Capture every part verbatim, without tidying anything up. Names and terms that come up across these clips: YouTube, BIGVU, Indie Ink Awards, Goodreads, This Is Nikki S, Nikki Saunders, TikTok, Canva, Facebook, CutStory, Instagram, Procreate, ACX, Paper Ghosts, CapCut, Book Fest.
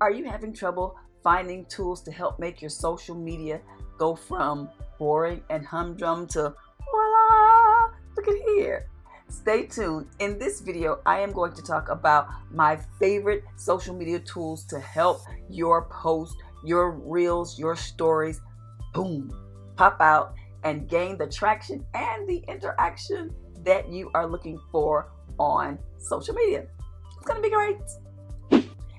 Are you having trouble finding tools to help make your social media go from boring and humdrum to voila, look at here? Stay tuned. In this video, I am going to talk about my favorite social media tools to help your posts, your reels, your stories, boom, pop out and gain the traction and the interaction that you are looking for on social media. It's gonna be great.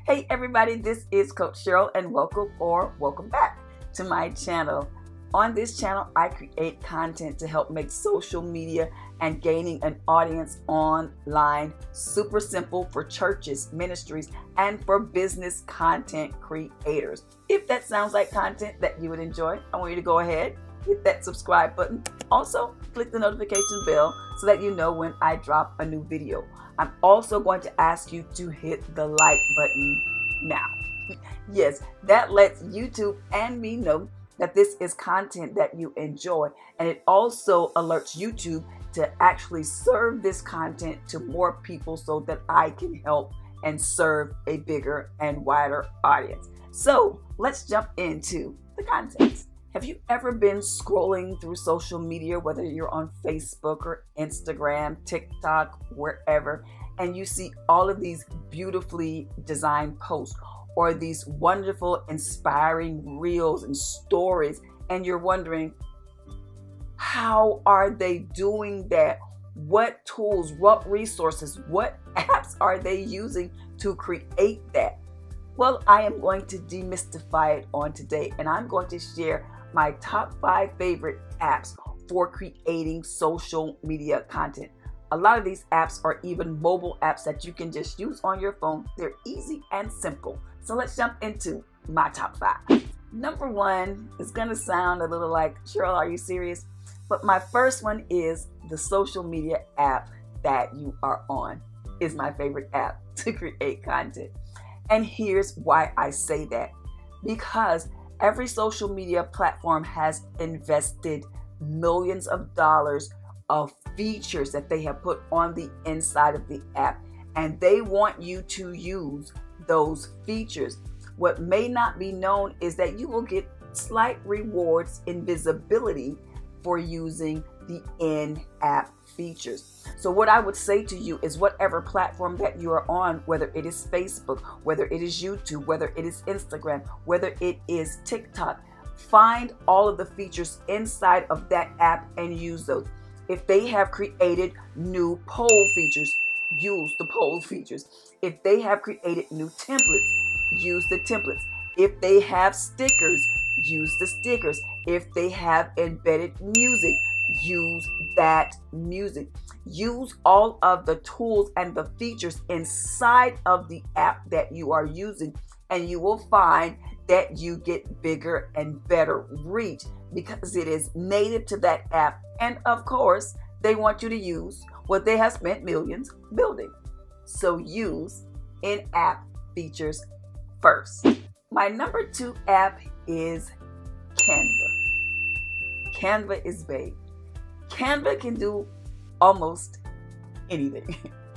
Hey everybody, this is Coach Cheryl and welcome or welcome back to my channel. On this channel, I create content to help make social media and gaining an audience online super simple for churches, ministries, and for business content creators. If that sounds like content that you would enjoy, I want you to go ahead, hit that subscribe button. Also, click the notification bell so that you know when I drop a new video. I'm also going to ask you to hit the like button now. Yes, that lets YouTube and me know that this is content that you enjoy, and it also alerts YouTube to actually serve this content to more people so that I can help and serve a bigger and wider audience. So let's jump into the content. Have you ever been scrolling through social media, whether you're on Facebook or Instagram, TikTok, wherever, and you see all of these beautifully designed posts or these wonderful, inspiring reels and stories, and you're wondering, how are they doing that? What tools, what resources, what apps are they using to create that? Well, I am going to demystify it on today, and I'm going to share my top five favorite apps for creating social media content. A lot of these apps are even mobile apps that you can just use on your phone. They're easy and simple. So let's jump into my top five. Number one is gonna sound a little like, Cheryl, are you serious? But my first one is the social media app that you are on is my favorite app to create content. And here's why I say that. Because every social media platform has invested millions of dollars of features that they have put on the inside of the app, and they want you to use those features. What may not be known is that you will get slight rewards in visibility for using the in-app features. So what I would say to you is whatever platform that you are on, whether it is Facebook, whether it is YouTube, whether it is Instagram, whether it is TikTok, find all of the features inside of that app and use those. If they have created new poll features, use the poll features. If they have created new templates, use the templates. If they have stickers, use the stickers. If they have embedded music, use that music. Use all of the tools and the features inside of the app that you are using, and you will find that you get bigger and better reach because it is native to that app. And of course, they want you to use what they have spent millions building. So use in-app features first. My number two app is Canva. Canva is big. Canva can do almost anything.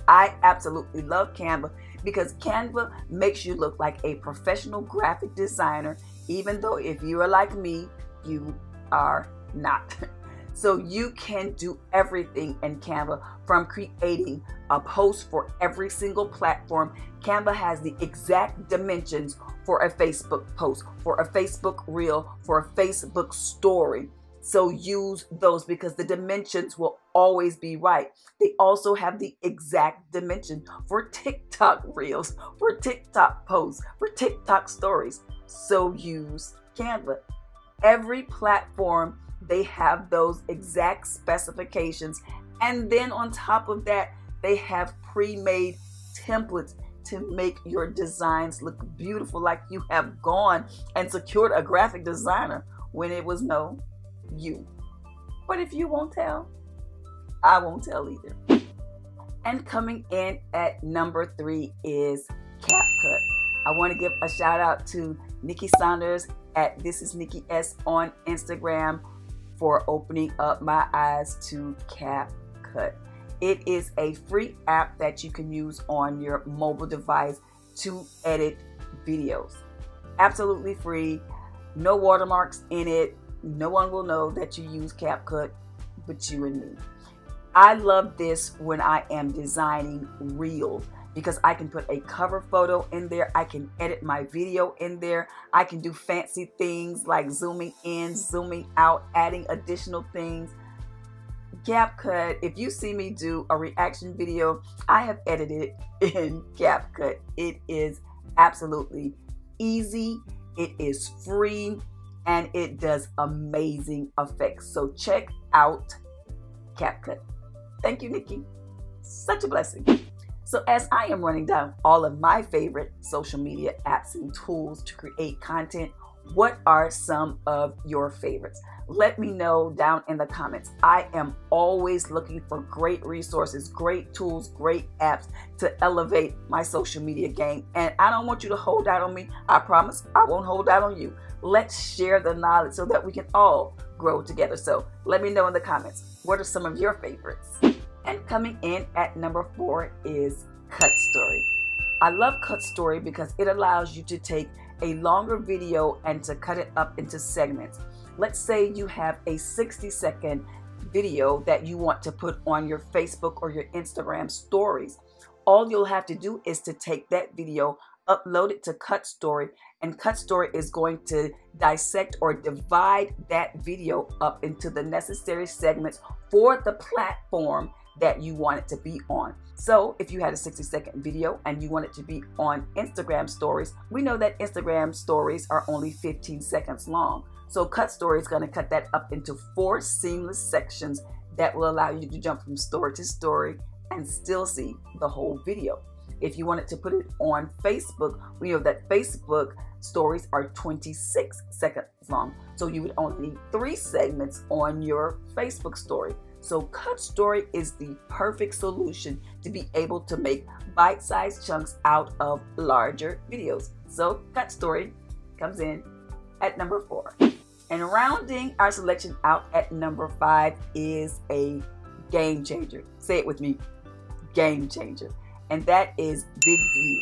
I absolutely love Canva because Canva makes you look like a professional graphic designer, even though if you are like me, you are not. So you can do everything in Canva, from creating a post for every single platform. Canva has the exact dimensions for a Facebook post, for a Facebook reel, for a Facebook story. So use those because the dimensions will always be right. They also have the exact dimension for TikTok reels, for TikTok posts, for TikTok stories. So use Canva. Every platform, they have those exact specifications. And then on top of that, they have pre-made templates to make your designs look beautiful, like you have gone and secured a graphic designer when it was no you. But if you won't tell, I won't tell either. And coming in at number three is CapCut. I want to give a shout out to Nikki Saunders at This Is Nikki S on Instagram for opening up my eyes to CapCut. It is a free app that you can use on your mobile device to edit videos. Absolutely free, no watermarks in it. No one will know that you use CapCut but you and me. I love this when I am designing reels because I can put a cover photo in there. I can edit my video in there. I can do fancy things like zooming in, zooming out, adding additional things. CapCut, if you see me do a reaction video, I have edited it in CapCut. It is absolutely easy. It is free. And it does amazing effects. So check out CapCut. Thank you, Nikki. Such a blessing. So as I am running down all of my favorite social media apps and tools to create content, what are some of your favorites? Let me know down in the comments. I am always looking for great resources, great tools, great apps to elevate my social media game. And I don't want you to hold out on me. I promise I won't hold out on you. Let's share the knowledge so that we can all grow together. So let me know in the comments, what are some of your favorites? And coming in at number four is CutStory. I love CutStory because it allows you to take a longer video and to cut it up into segments. Let's say you have a sixty second video that you want to put on your Facebook or your Instagram stories. All you'll have to do is to take that video, upload it to CutStory, and CutStory is going to dissect or divide that video up into the necessary segments for the platform that you want it to be on. So if you had a sixty second video and you want it to be on Instagram stories, we know that Instagram stories are only fifteen seconds long. So CutStory is going to cut that up into four seamless sections that will allow you to jump from story to story and still see the whole video. If you wanted to put it on Facebook, we know that Facebook stories are twenty-six seconds long. So you would only need three segments on your Facebook story. So CutStory is the perfect solution to be able to make bite-sized chunks out of larger videos. So CutStory comes in at number four. And rounding our selection out at number five is a game changer. Say it with me, game changer. And that is BIGVU.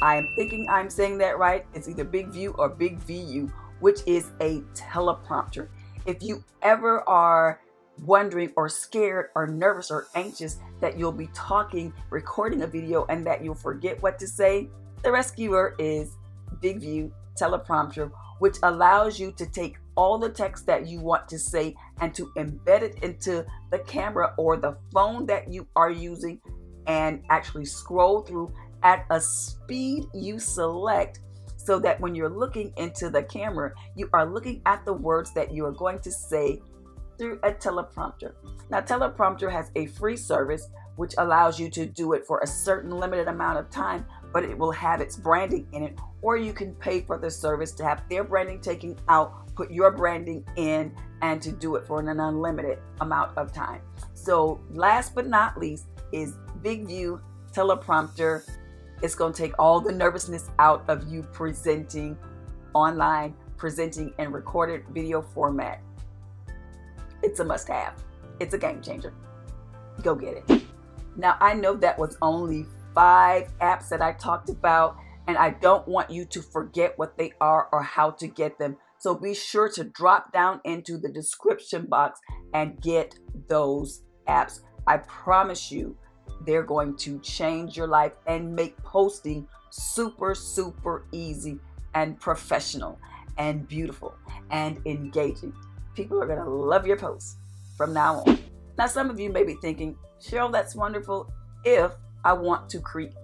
I am thinking I'm saying that right. It's either BIGVU or BIGVU, which is a teleprompter. If you ever are wondering or scared or nervous or anxious that you'll be talking, recording a video, and that you'll forget what to say, the rescuer is BIGVU teleprompter, which allows you to take all the text that you want to say and to embed it into the camera or the phone that you are using, and actually scroll through at a speed you select so that when you're looking into the camera, you are looking at the words that you are going to say through a teleprompter. Now, teleprompter has a free service which allows you to do it for a certain limited amount of time, but it will have its branding in it, or you can pay for the service to have their branding taken out, put your branding in, and to do it for an unlimited amount of time. So last but not least is BIGVU teleprompter. It's going to take all the nervousness out of you presenting online, presenting in recorded video format. It's a must-have. It's a game changer. Go get it. Now, I know that was only five apps that I talked about, and I don't want you to forget what they are or how to get them. So be sure to drop down into the description box and get those apps. I promise you, they're going to change your life and make posting super, super easy and professional and beautiful and engaging. People are going to love your posts from now on. Now, some of you may be thinking, Cheryl, that's wonderful if I want to create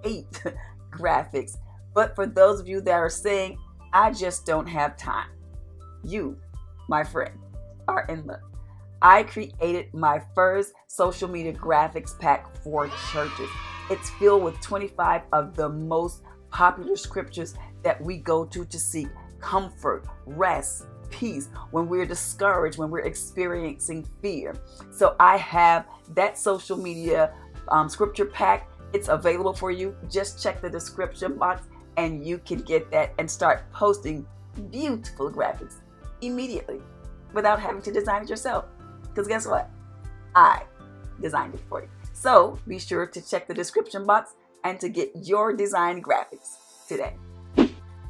graphics. But for those of you that are saying, I just don't have time, you, my friend, are in luck. I created my first social media graphics pack for churches. It's filled with twenty-five of the most popular scriptures that we go to to seek comfort, rest, peace when we're discouraged, when we're experiencing fear. So I have that social media um, scripture pack. It's available for you. Just check the description box and you can get that and start posting beautiful graphics immediately without having to design it yourself. Because guess what? I designed it for you. So be sure to check the description box and to get your design graphics today.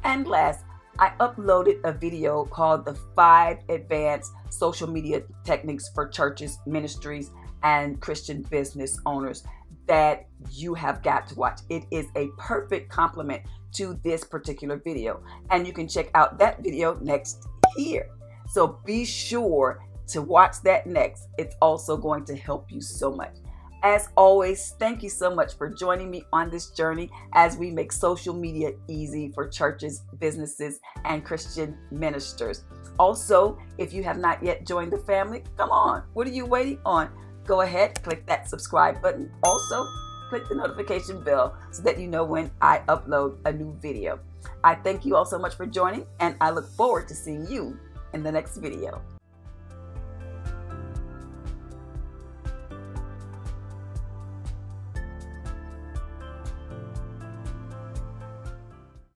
And last, I uploaded a video called The Five Advanced Social Media Techniques for Churches, Ministries, and Christian Business Owners that you have got to watch. It is a perfect complement to this particular video. And you can check out that video next here. So be sure to watch that next. It's also going to help you so much. As always, thank you so much for joining me on this journey as we make social media easy for churches, businesses, and Christian ministers. Also, if you have not yet joined the family, come on, what are you waiting on? Go ahead, click that subscribe button. Also, click the notification bell so that you know when I upload a new video. I thank you all so much for joining, and I look forward to seeing you in the next video.